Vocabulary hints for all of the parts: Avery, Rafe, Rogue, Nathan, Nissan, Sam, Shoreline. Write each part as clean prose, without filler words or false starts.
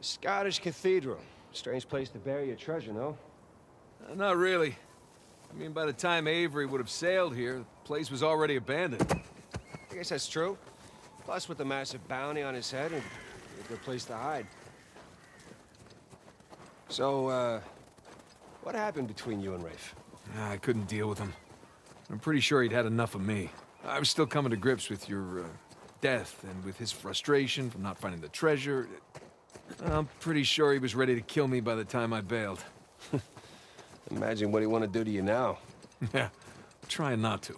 Scottish cathedral. Strange place to bury your treasure, no? Not really. I mean, by the time Avery would have sailed here, the place was already abandoned. I guess that's true. Plus, with the massive bounty on his head, it'd be a good place to hide. So, what happened between you and Rafe? I couldn't deal with him. I'm pretty sure he'd had enough of me. I was still coming to grips with your death and with his frustration from not finding the treasure. I'm pretty sure he was ready to kill me by the time I bailed. Imagine what he want to do to you now. Yeah, I'm trying not to.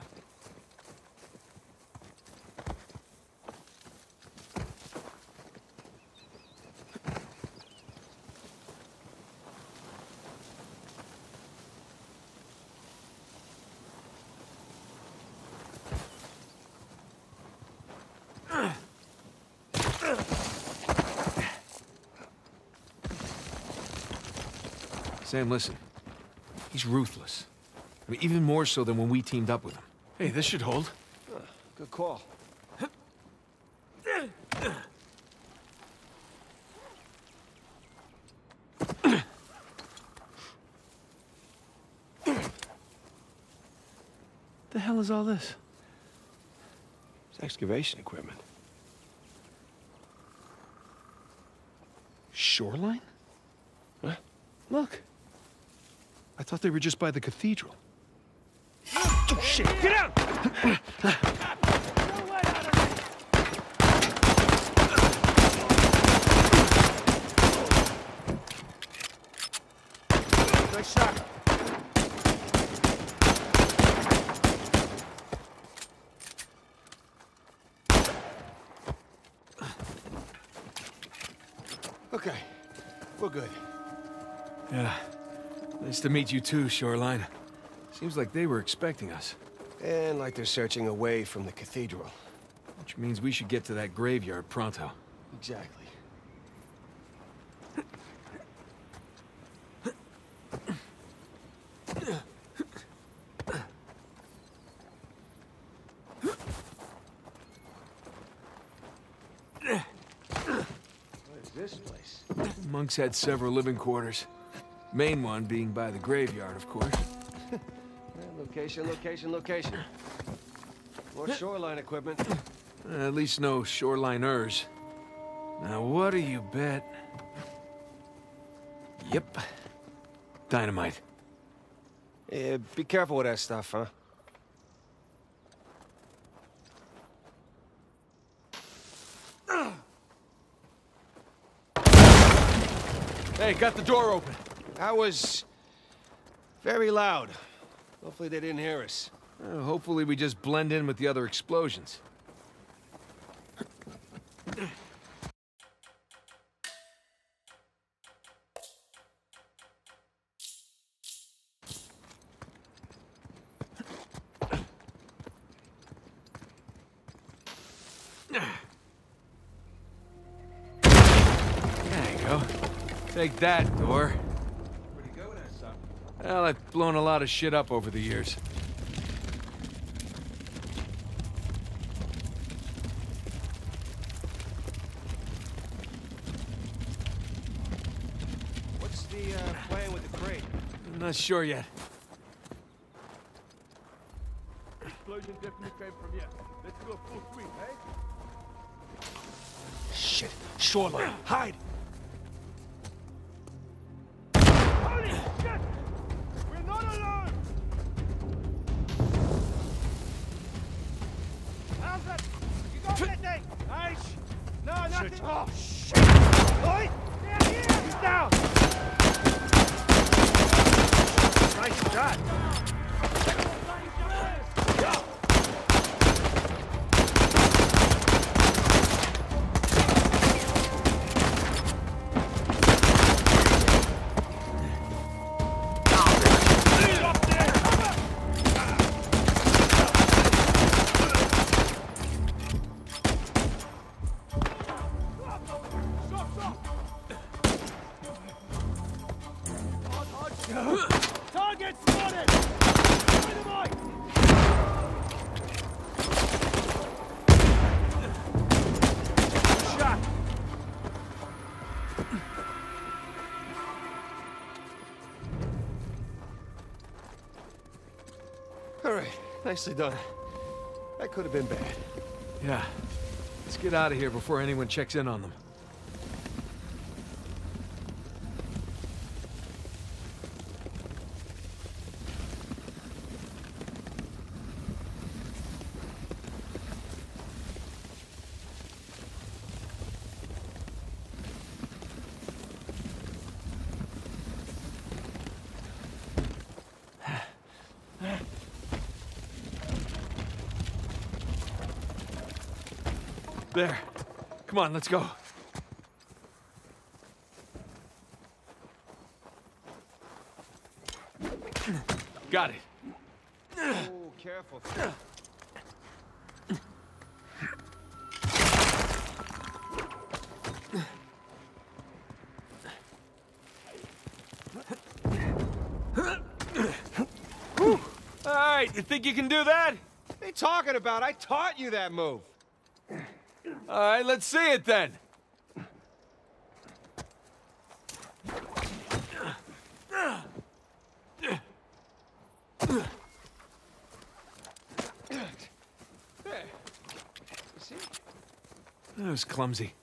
Sam, listen. He's ruthless. I mean, even more so than when we teamed up with him. Hey, this should hold. Good call. The hell is all this? It's excavation equipment. Shoreline? Huh? Look. I thought they were just by the cathedral. Oh, shit! Get out! Good shot. Okay, we're good. Yeah. Nice to meet you too, Shoreline. Seems like they were expecting us. And like they're searching away from the cathedral. Which means we should get to that graveyard pronto. Exactly. What is this place? The monks had several living quarters. Main one being by the graveyard, of course. Location, location, location. More shoreline equipment. At least no shoreliners. Now, what do you bet? Yep. Dynamite. Yeah, be careful with that stuff, huh? Hey, got the door open. That was very loud. Hopefully they didn't hear us. Hopefully we just blend in with the other explosions. There you go. Take that, door. Well, I've blown a lot of shit up over the years. What's the plan with the crate? I'm not sure yet. Explosion definitely came from here. Let's go full speed, eh? Shit! Shoreline, hide! Oh, shit! Boy! Down here! He's down! Nice shot! Target spotted! Where am I? Shot! All right, nicely done. That could have been bad. Yeah. Let's get out of here before anyone checks in on them. There. Come on, let's go. Got it. Oh, careful. All right, you think you can do that? What are you talking about? I taught you that move. All right, let's see it then. There. See? That was clumsy.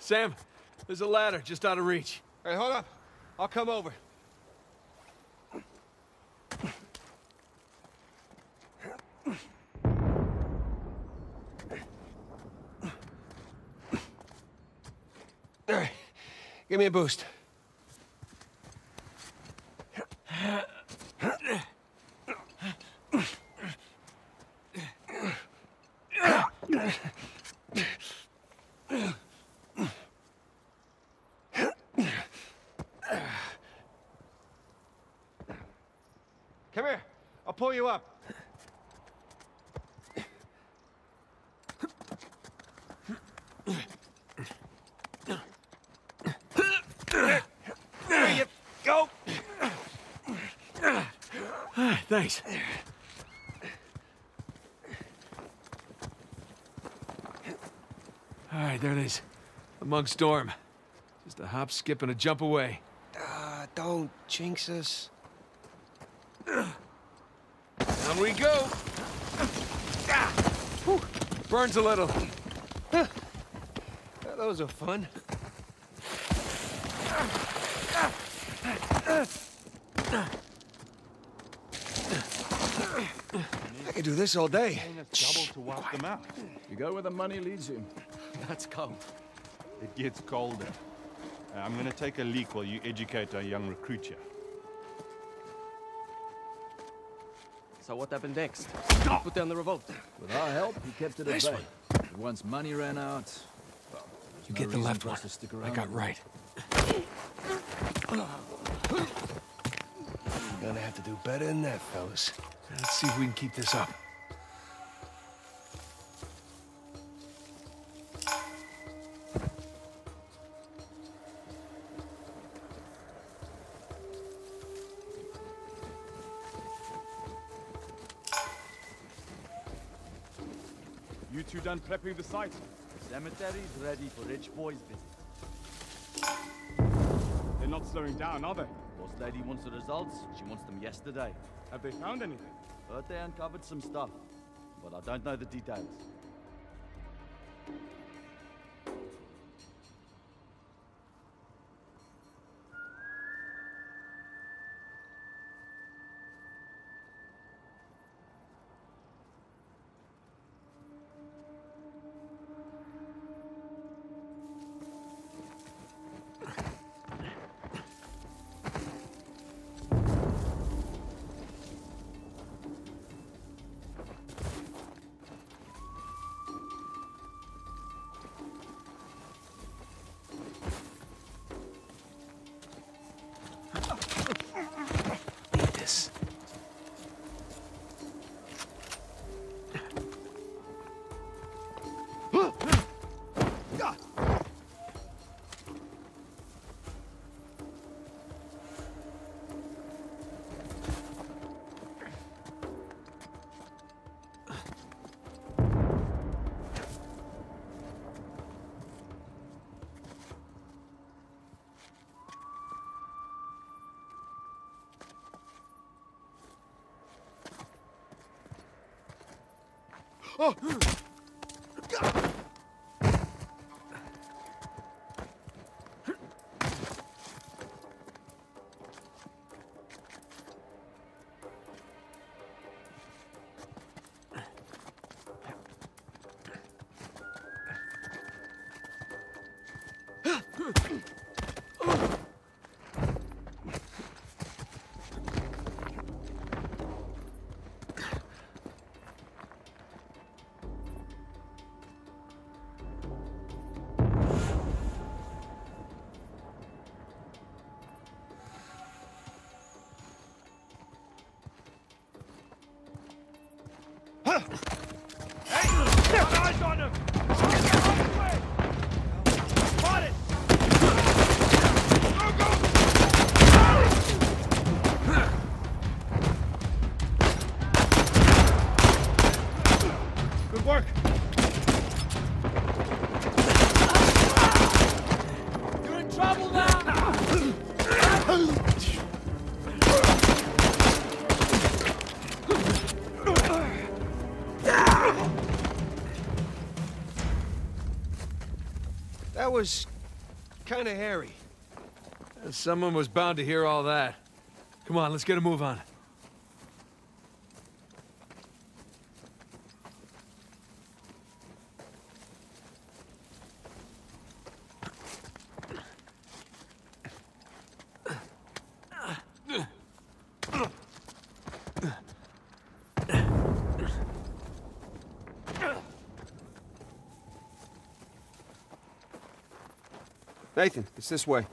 Sam, there's a ladder just out of reach. All right, hold up. I'll come over. All right, give me a boost. Come here. I'll pull you up. There you go. Thanks. All right, there it is. The Mug Storm. Just a hop, skip, and a jump away. Don't jinx us. Down we go. Ah, whew, burns a little. Huh. Those are fun. I could do this all day. Shh, to walk them out. You go where the money leads you. That's cold. It gets colder. I'm gonna take a leak while you educate our young recruit here. So what happened next? Stop. Put down the revolt. With our help, he kept it at bay. But once money ran out, well, you get the left one. I got right. You're gonna have to do better than that, fellas. Let's see if we can keep this up. You two done prepping the site? The cemetery's ready for rich boys' visit. They're not slowing down, are they? Boss lady wants the results. She wants them yesterday. Have they found anything? Heard they uncovered some stuff. but I don't know the details. Oh! That was kind of hairy. Someone was bound to hear all that. Come on, let's get a move on. Nathan, it's this way.